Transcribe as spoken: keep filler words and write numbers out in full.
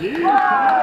Yeah!